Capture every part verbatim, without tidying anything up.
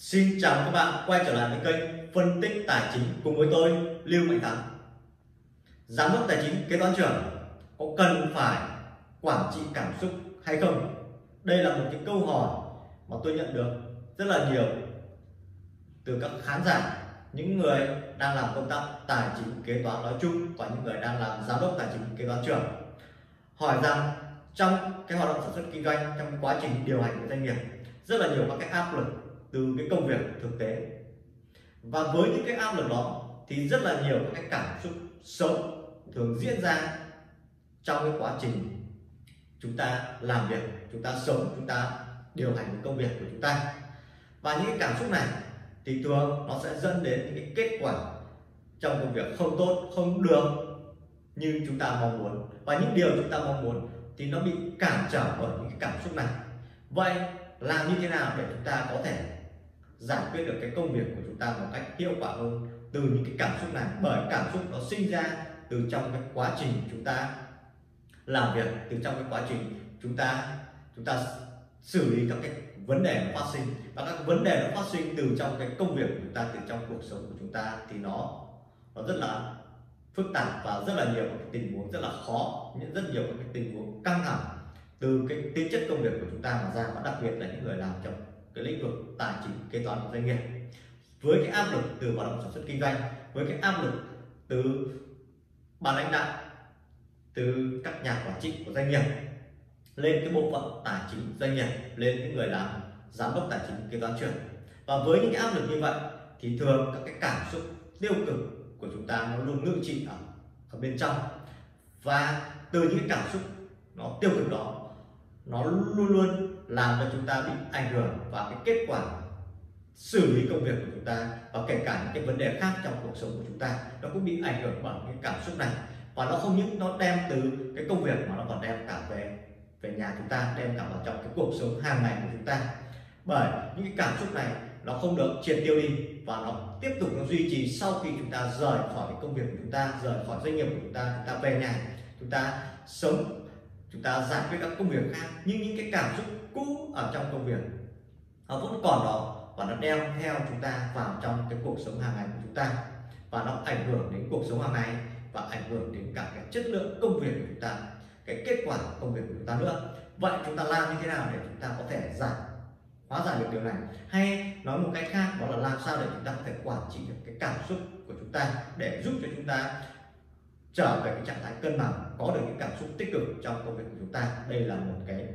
Xin chào các bạn quay trở lại với kênh phân tích tài chính cùng với tôi Lưu Mạnh Thắng, giám đốc tài chính kế toán trưởng. Có cần phải quản trị cảm xúc hay không? Đây là một cái câu hỏi mà tôi nhận được rất là nhiều từ các khán giả, những người đang làm công tác tài chính kế toán nói chung và những người đang làm giám đốc tài chính kế toán trưởng, hỏi rằng trong cái hoạt động sản xuất kinh doanh, trong quá trình điều hành của doanh nghiệp, rất là nhiều các cái áp lực từ cái công việc thực tế, và với những cái áp lực đó thì rất là nhiều các cảm xúc xấu thường diễn ra trong cái quá trình chúng ta làm việc, chúng ta sống, chúng ta điều hành công việc của chúng ta. Và những cái cảm xúc này thì thường nó sẽ dẫn đến những cái kết quả trong công việc không tốt, không được như chúng ta mong muốn, và những điều chúng ta mong muốn thì nó bị cản trở bởi những cái cảm xúc này. Vậy làm như thế nào để chúng ta có thể giải quyết được cái công việc của chúng ta một cách hiệu quả hơn từ những cái cảm xúc này? Bởi cảm xúc nó sinh ra từ trong cái quá trình chúng ta làm việc, từ trong cái quá trình chúng ta chúng ta xử lý các cái vấn đề nó phát sinh, và các vấn đề nó phát sinh từ trong cái công việc của chúng ta, từ trong cuộc sống của chúng ta thì nó nó rất là phức tạp và rất là nhiều cái tình huống rất là khó, những rất nhiều cái tình huống căng thẳng từ cái tính chất công việc của chúng ta mà ra, và đặc biệt là những người làm trong cái lĩnh vực tài chính kế toán của doanh nghiệp. Với cái áp lực từ hoạt động sản xuất kinh doanh, với cái áp lực từ ban lãnh đạo, từ các nhà quản trị của doanh nghiệp lên cái bộ phận tài chính doanh nghiệp, lên những người làm giám đốc tài chính kế toán trưởng, và với những cái áp lực như vậy thì thường các cái cảm xúc tiêu cực của chúng ta nó luôn ngự trị ở, ở bên trong, và từ những cái cảm xúc nó tiêu cực đó nó luôn luôn làm cho chúng ta bị ảnh hưởng vào cái kết quả xử lý công việc của chúng ta, và kể cả những cái vấn đề khác trong cuộc sống của chúng ta nó cũng bị ảnh hưởng bởi cái cảm xúc này. Và nó không những nó đem từ cái công việc mà nó còn đem cả về về nhà chúng ta, đem cả vào trong cái cuộc sống hàng ngày của chúng ta, bởi những cái cảm xúc này nó không được triệt tiêu đi, và nó tiếp tục nó duy trì sau khi chúng ta rời khỏi cái công việc của chúng ta, rời khỏi doanh nghiệp của chúng ta, chúng ta về nhà, chúng ta sống, chúng ta giải quyết các công việc khác, nhưng những cái cảm xúc cũ ở trong công việc nó vẫn còn đó, và nó đeo theo chúng ta vào trong cái cuộc sống hàng ngày của chúng ta, và nó ảnh hưởng đến cuộc sống hàng ngày, và ảnh hưởng đến cả cái chất lượng công việc của chúng ta, cái kết quả của công việc của chúng ta nữa. Vậy chúng ta làm như thế nào để chúng ta có thể giải hóa giải được điều này, hay nói một cách khác đó là làm sao để chúng ta có thể quản trị được cái cảm xúc của chúng ta để giúp cho chúng ta trở về cái trạng thái cân bằng, có được những cảm xúc tích cực trong công việc của chúng ta. Đây là một cái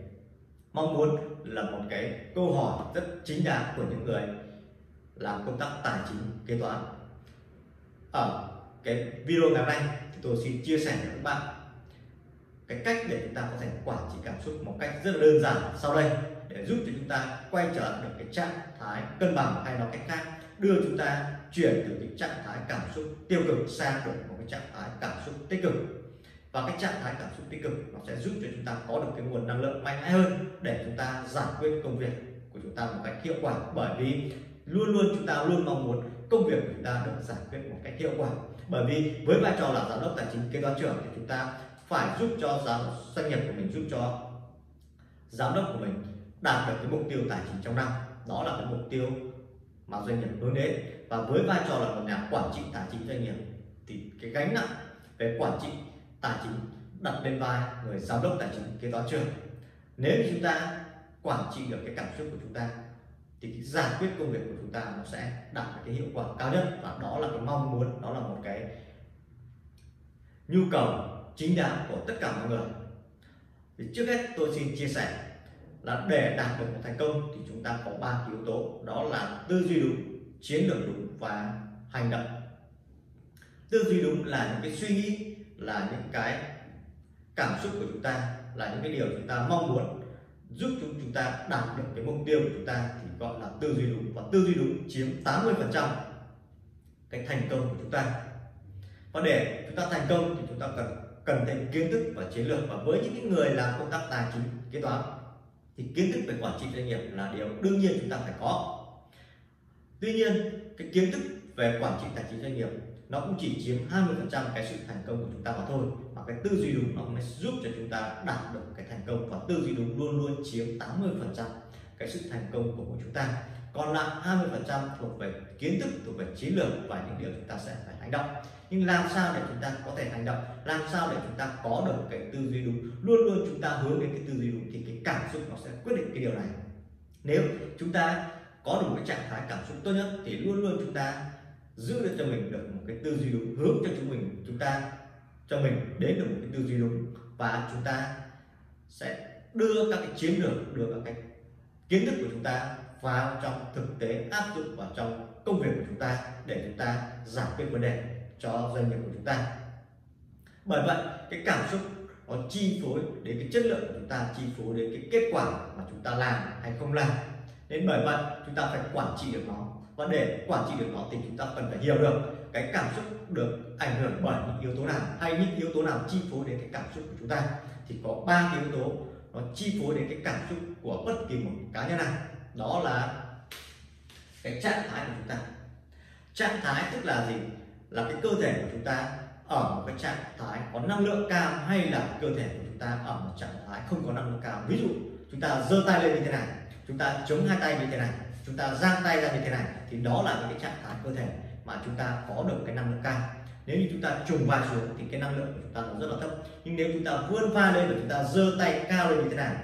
mong muốn, là một cái câu hỏi rất chính đáng của những người làm công tác tài chính kế toán. Ở cái video ngày hôm nay thì tôi xin chia sẻ với các bạn cái cách để chúng ta có thể quản trị cảm xúc một cách rất là đơn giản sau đây, để giúp cho chúng ta quay trở lại được cái trạng thái cân bằng, hay nói cách khác đưa chúng ta chuyển từ cái trạng thái cảm xúc tiêu cực sang được một cái trạng thái cảm xúc tích cực. Và cái trạng thái cảm xúc tích cực nó sẽ giúp cho chúng ta có được cái nguồn năng lượng mạnh mẽ hơn để chúng ta giải quyết công việc của chúng ta một cách hiệu quả, bởi vì luôn luôn chúng ta luôn mong muốn công việc của chúng ta được giải quyết một cách hiệu quả. Bởi vì với vai trò là giám đốc tài chính kế toán trưởng thì chúng ta phải giúp cho giám doanh nghiệp của mình, giúp cho giám đốc của mình đạt được cái mục tiêu tài chính trong năm, đó là cái mục tiêu mà doanh nghiệp hướng đến. Và với vai trò là một nhà quản trị tài chính doanh nghiệp thì cái gánh nặng về quản trị tài chính đặt lên vai người giám đốc tài chính kế toán trưởng. Nếu chúng ta quản trị được cái cảm xúc của chúng ta thì cái giải quyết công việc của chúng ta nó sẽ đạt được cái hiệu quả cao nhất, và đó là cái mong muốn, đó là một cái nhu cầu chính đáng của tất cả mọi người. Thì trước hết tôi xin chia sẻ là để đạt được một thành công thì chúng ta có ba yếu tố, đó là tư duy đúng, chiến lược đúng và hành động. Tư duy đúng là những cái suy nghĩ, là những cái cảm xúc của chúng ta, là những cái điều chúng ta mong muốn giúp chúng ta đạt được cái mục tiêu của chúng ta thì gọi là tư duy đúng, và tư duy đúng chiếm tám mươi phần trăm cái thành công của chúng ta. Và để chúng ta thành công thì chúng ta cần cần thêm kiến thức và chiến lược, và với những người làm công tác tài chính kế toán thì kiến thức về quản trị doanh nghiệp là điều đương nhiên chúng ta phải có. Tuy nhiên cái kiến thức về quản trị tài chính doanh nghiệp nó cũng chỉ chiếm hai mươi phần trăm cái sự thành công của chúng ta mà thôi, và cái tư duy đúng nó mới giúp cho chúng ta đạt được cái thành công, và tư duy đúng luôn luôn chiếm tám mươi phần trăm cái sự thành công của chúng ta. còn lại hai mươi phần trăm thuộc về kiến thức, thuộc về chiến lược và những điều chúng ta sẽ phải hành động. Nhưng làm sao để chúng ta có thể hành động, làm sao để chúng ta có được cái tư duy đúng, luôn luôn chúng ta hướng đến cái tư duy đúng thì cái cảm xúc nó sẽ quyết định cái điều này. Nếu chúng ta có đủ cái trạng thái cảm xúc tốt nhất thì luôn luôn chúng ta giữ được cho mình được một cái tư duy đúng, hướng cho chúng mình chúng ta cho mình đến được một cái tư duy đúng, và chúng ta sẽ đưa các cái chiến lược, đưa các cái kiến thức của chúng ta vào trong thực tế, áp dụng vào trong công việc của chúng ta để chúng ta giải quyết vấn đề cho doanh nghiệp của chúng ta. Bởi vậy cái cảm xúc nó chi phối đến cái chất lượng của chúng ta, chi phối đến cái kết quả mà chúng ta làm hay không làm. Nên bởi vậy chúng ta phải quản trị được nó, và để quản trị được nó thì chúng ta cần phải hiểu được cái cảm xúc được ảnh hưởng bởi những yếu tố nào, hay những yếu tố nào chi phối đến cái cảm xúc của chúng ta. Thì có ba cái yếu tố nó chi phối đến cái cảm xúc của bất kỳ một cá nhân nào, đó là cái trạng thái của chúng ta. Trạng thái tức là gì? Là cái cơ thể của chúng ta ở một cái trạng thái có năng lượng cao, hay là cơ thể của chúng ta ở một trạng thái không có năng lượng cao. Ví dụ chúng ta giơ tay lên như thế này, chúng ta chống hai tay như thế này, chúng ta giang tay ra như thế này, thì đó là những cái trạng thái cơ thể mà chúng ta có được cái năng lượng cao. Nếu như chúng ta trùng vai xuống thì cái năng lượng của chúng ta nó rất là thấp, nhưng nếu chúng ta vươn vai lên và chúng ta giơ tay cao lên như thế này,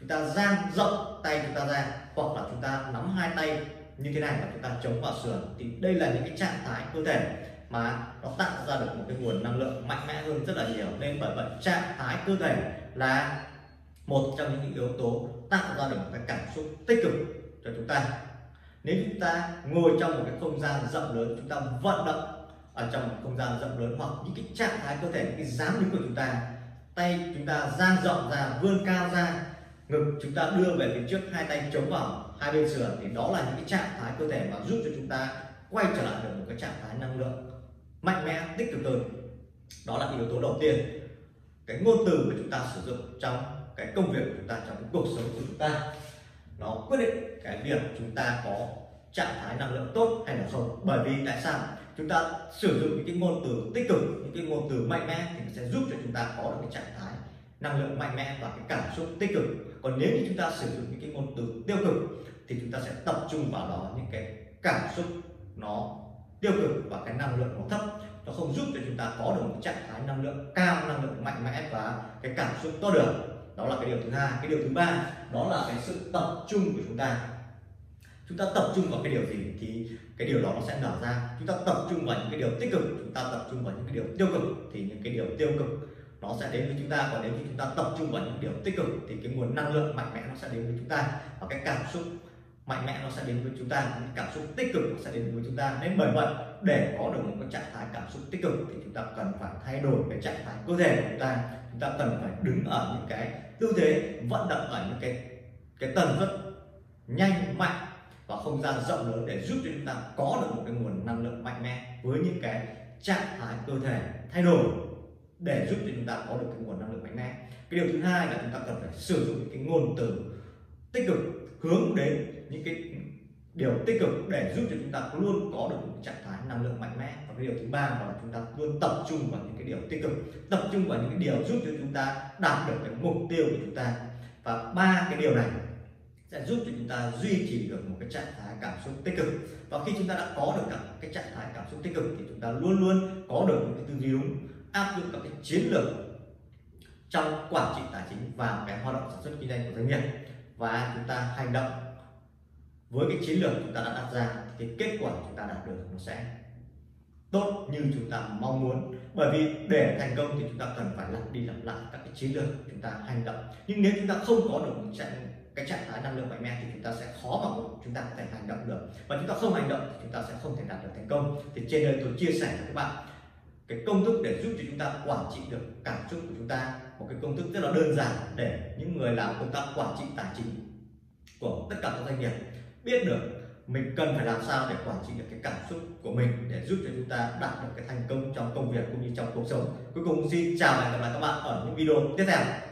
chúng ta giang rộng tay chúng ta ra, hoặc là chúng ta nắm hai tay như thế này và chúng ta chống vào sườn, thì đây là những cái trạng thái cơ thể mà nó tạo ra được một cái nguồn năng lượng mạnh mẽ hơn rất là nhiều. Nên bởi vậy trạng thái cơ thể là một trong những yếu tố tạo ra được một cái cảm xúc tích cực cho chúng ta. Nếu chúng ta ngồi trong một cái không gian rộng lớn, chúng ta vận động ở trong một không gian rộng lớn, hoặc những cái trạng thái cơ thể, những cái dáng đứng của chúng ta, tay chúng ta dang rộng ra, vươn cao ra, ngực chúng ta đưa về phía trước, hai tay chống vào hai bên sườn, thì đó là những cái trạng thái cơ thể mà giúp cho chúng ta quay trở lại được một cái trạng thái năng lượng mạnh mẽ, tích cực hơn. Đó là yếu tố đầu tiên, cái ngôn từ mà chúng ta sử dụng trong cái công việc của chúng ta, trong cái cuộc sống của chúng ta, nó quyết định cái việc chúng ta có trạng thái năng lượng tốt hay là không. Bởi vì tại sao chúng ta sử dụng những cái ngôn từ tích cực, những cái ngôn từ mạnh mẽ thì sẽ giúp cho chúng ta có được cái trạng thái năng lượng mạnh mẽ và cái cảm xúc tích cực. Còn nếu như chúng ta sử dụng những cái ngôn từ tiêu cực thì chúng ta sẽ tập trung vào đó những cái cảm xúc nó tiêu cực và cái năng lượng nó thấp, nó không giúp cho chúng ta có được một trạng thái năng lượng cao, năng lượng mạnh mẽ và cái cảm xúc tốt được. Đó là cái điều thứ hai. Cái điều thứ ba đó là cái sự tập trung của chúng ta. Chúng ta tập trung vào cái điều gì thì cái điều đó nó sẽ nở ra. Chúng ta tập trung vào những cái điều tích cực, chúng ta tập trung vào những cái điều tiêu cực thì những cái điều tiêu cực nó sẽ đến với chúng ta. Còn nếu như chúng ta tập trung vào những điều tích cực thì cái nguồn năng lượng mạnh mẽ nó sẽ đến với chúng ta, và cái cảm xúc mạnh mẽ nó sẽ đến với chúng ta, những cảm xúc tích cực nó sẽ đến với chúng ta. Nên bởi vậy để có được một cái trạng thái cảm xúc tích cực thì chúng ta cần phải thay đổi cái trạng thái cơ thể của chúng ta. Chúng ta cần phải đứng ở những cái tư thế, vận động ở những cái cái tần suất nhanh, mạnh và không gian rộng lớn để giúp cho chúng ta có được một cái nguồn năng lượng mạnh mẽ với những cái trạng thái cơ thể thay đổi, để giúp cho chúng ta có được cái nguồn năng lượng mạnh mẽ. Cái điều thứ hai là chúng ta cần phải sử dụng những cái ngôn từ tích cực, hướng đến những cái điều tích cực để giúp cho chúng ta luôn có được một trạng thái năng lượng mạnh mẽ. Và cái điều thứ ba là chúng ta luôn tập trung vào những cái điều tích cực, tập trung vào những cái điều giúp cho chúng ta đạt được cái mục tiêu của chúng ta. Và ba cái điều này sẽ giúp cho chúng ta duy trì được một cái trạng thái cảm xúc tích cực. Và khi chúng ta đã có được cả cái trạng thái cảm xúc tích cực thì chúng ta luôn luôn có được những cái tư duy đúng, áp dụng các cái chiến lược trong quản trị tài chính và cái hoạt động sản xuất kinh doanh của doanh nghiệp, và chúng ta hành động với cái chiến lược chúng ta đã đặt ra thì kết quả chúng ta đạt được nó sẽ tốt như chúng ta mong muốn. Bởi vì để thành công thì chúng ta cần phải lặp đi lặp lại các cái chiến lược chúng ta hành động. Nhưng nếu chúng ta không có được một trạng cái trạng thái năng lượng mạnh mẽ thì chúng ta sẽ khó mà chúng ta có thể hành động được, và chúng ta không hành động thì chúng ta sẽ không thể đạt được thành công. Thì trên đây tôi chia sẻ với các bạn cái công thức để giúp cho chúng ta quản trị được cảm xúc của chúng ta, một cái công thức rất là đơn giản để những người làm công tác quản trị tài chính của tất cả các doanh nghiệp biết được mình cần phải làm sao để quản trị được cái cảm xúc của mình, để giúp cho chúng ta đạt được cái thành công trong công việc cũng như trong cuộc sống. Cuối cùng xin chào và hẹn gặp lại các bạn ở những video tiếp theo.